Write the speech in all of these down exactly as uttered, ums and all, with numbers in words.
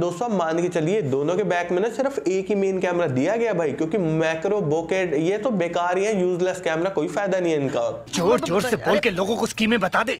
दोस्तों मान के चलिए दोनों के बैक में ना सिर्फ एक ही मेन कैमरा दिया गया भाई, क्योंकि मैक्रो बोकेट ये तो बेकार ही है, यूजलेस कैमरा, कोई फायदा नहीं है इनका। जोर जोर से बोल के लोगों को स्कीमें बता दे।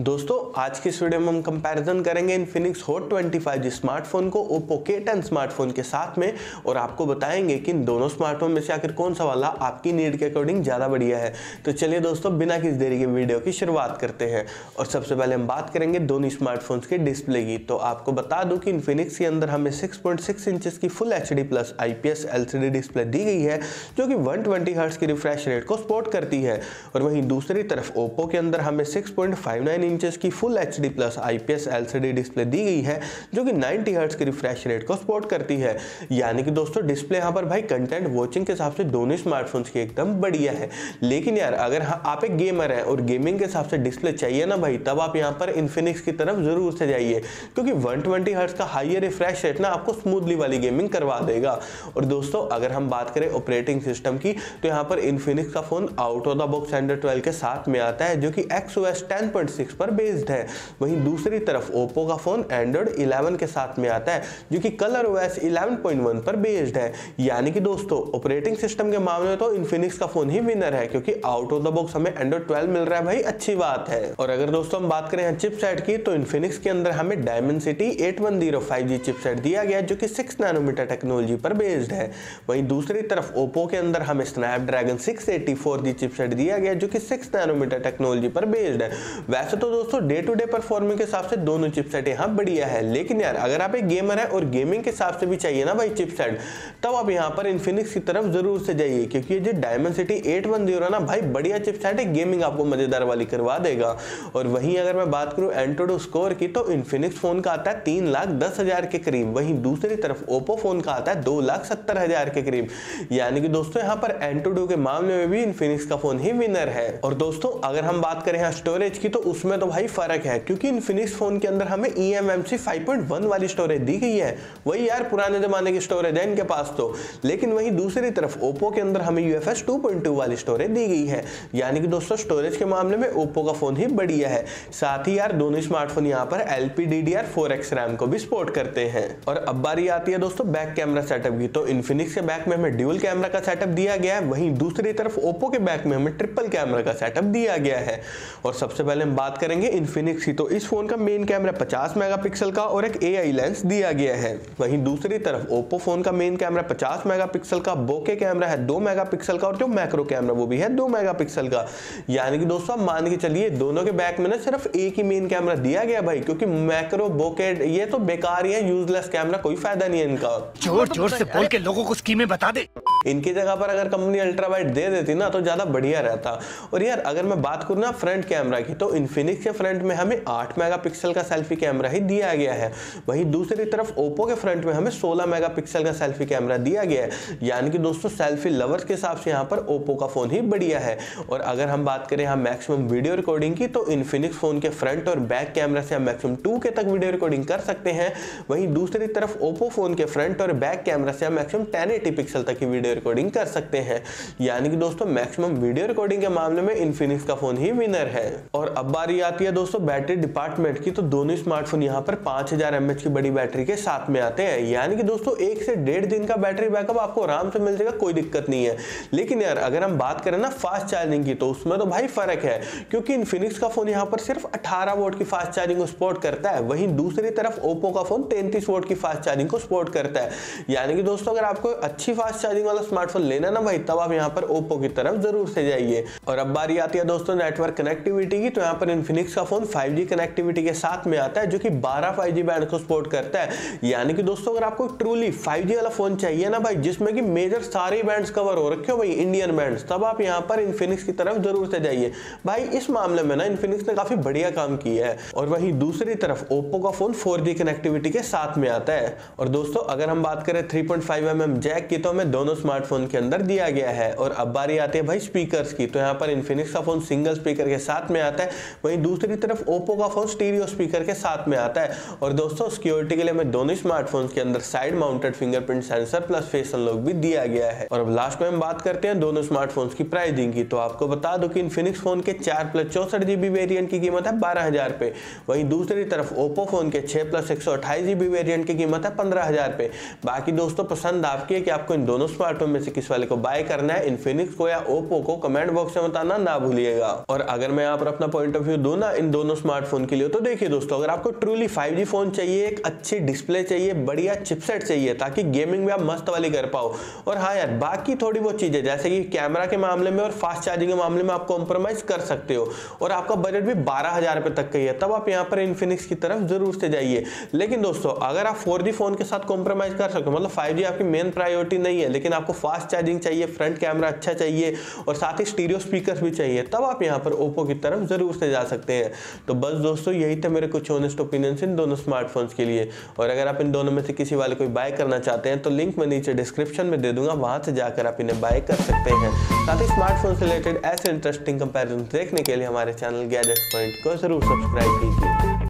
दोस्तों आज की इस वीडियो में हम कंपैरिजन करेंगे Infinix Hot twenty five G smartphone को ओप्पो के टेन स्मार्टफोन के साथ में, और आपको बताएंगे कि इन दोनों स्मार्टफोन में से आखिर कौन सा वाला आपकी नीड के अकॉर्डिंग ज़्यादा बढ़िया है। तो चलिए दोस्तों बिना किसी देरी के वीडियो की शुरुआत करते हैं। और सबसे पहले हम बात करेंगे दोनों स्मार्टफोन के डिस्प्ले की। तो आपको बता दूँ कि इन्फिनिक्स के अंदर हमें सिक्स पॉइंट सिक्स इंचज़ की full H D plus I P S L C D display दी गई है, जो कि वन ट्वेंटी हर्ट्स की रिफ्रेश रेट को सपोर्ट करती है। और वहीं दूसरी तरफ ओप्पो के अंदर हमें six point five nine inches की full H D plus I P S L C D display दी गई है, जो कि नाइंटी हर्ट्ज की रिफ्रेश रेट को सपोर्ट करती है। यानी कि दोस्तों डिस्प्ले यहाँ पर भाई कंटेंट वॉचिंग के हिसाब से दोनों स्मार्टफोन्स की एकदम बढ़िया है। लेकिन यार अगर आप एक गेमर हैं और गेमिंग के हिसाब से डिस्प्ले चाहिए ना भाई, तब आप यहाँ पर इन्फिनिक्स की तरफ जरूर से जाइए, क्योंकि वन ट्वेंटी हर्ट्ज का हाइयर रिफ्रेश रेट ना आपको स्मूथली वाली गेमिंग करवा देगा। और दोस्तों अगर हम बात करें ऑपरेटिंग सिस्टम की, तो यहाँ पर इन्फिनिक्स का phone out of the box Android twelve के साथ में आता है, जो कि एक्सओएस टेन पॉइंट सिक्स पर बेस्ड है। वहीं दूसरी तरफ ओप्पो का फोन एंड्रॉइड इलेवन के साथ में आता है, जो कि Color OS eleven point one पर बेस्ड है। यानी कि दोस्तों ऑपरेटिंग सिस्टम के मामले में तो इन्फिनिक्स का फोन ही विनर है, क्योंकि आउट ऑफ द बॉक्स हमें एंड्रॉइड ट्वेल्व मिल रहा है भाई, अच्छी बात है। और अगर दोस्तों हम बात करें चिपसेट की, तो इन्फिनिक्स के अंदर हमें Dimensity eight one zero five G chipset दिया गया, जो कि सिक्स नैनोमीटर टेक्नोलॉजी पर बेस्ड है। वहीं दूसरी तरफ ओप्पो के अंदर हमें Snapdragon six eight four G chipset दिया गया, जो कि सिक्स नैनोमीटर टेक्नोलॉजी पर बेस्ड है। वैसे तो दोस्तों डे टू डे परफॉर्मेंस के हिसाब से दोनों चिपसेट यहाँ बढ़िया है, लेकिन यार अगर आप एक गेमर है और गेमिंग के हिसाब से भी चाहिए ना भाई चिपसेट, तब आप यहाँ पर इन्फिनिक्स की तरफ जरूर से जाइए, क्योंकि ये जो डायमेंसिटी एट वन जीरो ना भाई बढ़िया चिपसेट है, गेमिंग आपको मजेदार वाली करवा देगा। और वहीं अगर मैं बात करूँ एंड्रॉइड स्कोर की, तो इन्फिनिक्स फोन का आता है तीन लाख दस हजार के करीब, वहीं दूसरी तरफ ओप्पो फोन का आता है दो लाख सत्तर हजार के करीब। यानी कि दोस्तों यहाँ पर एंड्रॉइड के मामले में भी इन्फिनिक्स का फोन ही विनर है। और दोस्तों अगर हम बात करें यहाँ स्टोरेज की, तो उसमें तो भाई फर्क है, क्योंकि इन्फिनिक्स फोन के अंदर हमें E M M C five point one वाली स्टोरेज दी गई है, वही यार पुराने जमाने की स्टोरेज है इनके पास तो। लेकिन वहीं दूसरी तरफ ओप्पो के अंदर हमें U F S two point two वाली स्टोरेज दी गई है। यानी कि दोस्तों स्टोरेज के मामले में ओप्पो का फोन ही बढ़िया है। साथ ही यार दोनों स्मार्टफोन यहाँ पर L P D D R four X RAM को भी सपोर्ट करते हैं। और अब बारी आती है दोस्तों बैक कैमरा सेटअप की, तो इन्फिनिक्स के बैक में हमें ड्यूल कैमरा का सेटअप दिया गया है, वहीं दूसरी तरफ ओप्पो के बैक में हमें ट्रिपल कैमरा का सेटअप दिया गया है। और सबसे पहले हम बात करेंगे इन्फिनिक्स की, तो इस फोन का मेन कैमरा पचास मेगापिक्सल का और एक ए आई लेंस दिया गया है। वहीं दूसरी तरफ ओप्पो फोन का मेन कैमरा पचास मेगापिक्सल का, बोके कैमरा है दो मेगापिक्सल का, और जो मैक्रो कैमरा वो भी है दो मेगापिक्सल का। यानी कि दोस्तों मान के चलिए दोनों के बैक में ना सिर्फ एक ही मेन कैमरा दिया गया भाई, क्योंकि मैक्रो बोके ये तो बेकार ही है, यूजलेस कैमरा, कोई फायदा नहीं है इनका। जोर जोर से बोल के लोगों को स्कीमें बता दे। इनकी जगह पर अगर कंपनी अल्ट्रावाइट दे देती ना तो ज्यादा बढ़िया रहता। और यार अगर मैं बात करूँ ना फ्रंट कैमरा की, तो इन्फिनिक्स के फ्रंट में हमें आठ मेगापिक्सल का सेल्फी कैमरा ही दिया गया है, वहीं दूसरी तरफ ओप्पो के फ्रंट में हमें सोलह मेगापिक्सल का सेल्फी कैमरा दिया गया है। यानी कि दोस्तों सेल्फी लवर्स के हिसाब से यहाँ पर ओप्पो का फोन ही बढ़िया है। और अगर हम बात करें यहाँ मैक्सिमम वीडियो रिकॉर्डिंग की, तो इन्फिनिक्स फोन के फ्रंट और बैक कैमरा से हम मैक्सिमम टू के तक वीडियो रिकॉर्डिंग कर सकते हैं, वहीं दूसरी तरफ ओप्पो फोन के फ्रंट और बैक कैमरा से हम मैक्सिमम टेन एटी पिक्सल तक की वीडियो रिकॉर्डिंग कर सकते हैं। यानी कि दोस्तों मैक्सिमम वीडियो रिकॉर्डिंग के मामले में इन्फिनिक्स का फोन ही विनर है। और अब बारी आती है दोस्तों बैटरी डिपार्टमेंट की, तो दोनों स्मार्टफोन यहाँ पर पांच हजार एम एच की बड़ी बैटरी के साथ में आते हैं। यानी कि दोस्तों एक से डेढ़ दिन का बैटरी बैकअप आपको आराम से मिल जाएगा, कोई दिक्कत नहीं है। लेकिन यार अगर हम बात करें ना फास्ट चार्जिंग की, तो उसमें तो भाई फर्क है, क्योंकि इन्फिनिक्स का फोन यहाँ पर सिर्फ अठारह वोट की फास्ट चार्जिंग को सपोर्ट करता है, वहीं दूसरी तरफ ओप्पो का फोन तैंतीस वोट की फास्ट चार्जिंग को सपोर्ट करता है। यानी कि दोस्तों अगर आपको अच्छी फास्ट चार्जिंग वाला स्मार्टफोन लेना ना भाई, तब आप यहाँ पर ओप्पो की तरफ जरूर से जाइए। और अब बारी आती है दोस्तों नेटवर्क कनेक्टिविटी की, तो यहाँ पर इन्फिनिक्स का फोन फाइव जी कनेक्टिविटी के साथ में आता है, जो कि बारह फाइव जी बैंड को सपोर्ट करता है। यानी कि दोस्तों अगर आपको ट्रूली फाइव जी वाला फोन चाहिए ना भाई, जिसमें कि मेजर सारे बैंड्स कवर हो रखे हो भाई, इंडियन बैंड्स, तब आप यहाँ पर इन्फिनिक्स की तरफ जरूर से जाइए भाई। इस मामले में ना इन्फिनिक्स ने काफी बढ़िया काम किया है। और वहीं दूसरी तरफ ओप्पो का फोन फोर जी कनेक्टिविटी के साथ में आता है। और दोस्तों अगर हम बात करें three point five M M jack की, तो हमें दोनों स्मार्टफोन के अंदर दिया गया है। और अब बारी आती है भाई स्पीकर्स की, तो यहाँ पर इन्फिनिक्स का फोन सिंगल स्पीकर के साथ में आता है, वहीं दूसरी तरफ ओप्पो का फोन स्टीरियो स्पीकर के साथ में आता है। और दोस्तों सिक्योरिटी के लिए हमें दोनों स्मार्टफोन के अंदर side mounted fingerprint sensor plus face unlock भी दिया गया है। और अब लास्ट में हम बात करते हैं दोनों स्मार्टफोन की प्राइसिंग की, तो आपको बता दो कि इन्फिनिक्स फोन के चार प्लस चौसठ जीबी वेरियंट की कीमत है बारह हजार पे, वहीं दूसरी तरफ ओप्पो फोन के छह प्लस एक सौ अट्ठाईस जीबी वेरियंट की कीमत है पंद्रह हजार पे। बाकी दोस्तों पसंद आपकी है कि आपको इन दोनों स्मार्टफोन में से किस वाले को बाय करना है, इन्फिनिक्स को या ओप्पो को, कमेंट बॉक्स में बताना ना भूलिएगा। और अगर मैं यहाँ पर अपना पॉइंट ऑफ व्यू दूं ना इन दोनों स्मार्टफोन के लिए, तो देखिए दोस्तों अगर आपको ट्रूली फाइव जी फोन चाहिए, एक अच्छी डिस्प्ले चाहिए, बढ़िया चिपसेट चाहिए ताकि गेमिंग भी आप मस्त वाली कर पाओ, और हाँ यार बाकी थोड़ी बहुत चीजें जैसे कि कैमरा के मामले में और फास्ट चार्जिंग के मामले में आप कॉम्प्रोमाइज कर सकते हो, और आपका बजट भी बारह हजार रुपए तक का ही है, तब आप यहाँ पर इन्फिनिक्स की तरफ जरूर से जाइए। लेकिन दोस्तों अगर आप फोर जी फोन के साथ कॉम्प्रोमाइज कर सकते हो, मतलब फाइव जी आपकी मेन प्रायोरिटी नहीं है लेकिन आपको फास्ट चार्जिंग चाहिए, फ्रंट कैमरा अच्छा चाहिए और साथ ही स्टीरियो स्पीकर्स भी चाहिए, तब आप यहाँ पर ओप्पो की तरफ जरूर से जा सकते हैं। तो बस दोस्तों यही थे मेरे कुछ ऑनेस्ट ओपिनियंस इन दोनों स्मार्टफोन्स के लिए, और अगर आप इन दोनों में से किसी वाले को बाय करना चाहते हैं तो लिंक मैं नीचे डिस्क्रिप्शन में दे दूंगा, वहां से जाकर आप इन्हें बाय कर सकते हैं। साथ ही स्मार्टफोन से रिलेटेड ऐसे इंटरेस्टिंग कंपेरिजन देखने के लिए हमारे चैनल गैजेट्स पॉइंट को जरूर सब्सक्राइब कीजिए।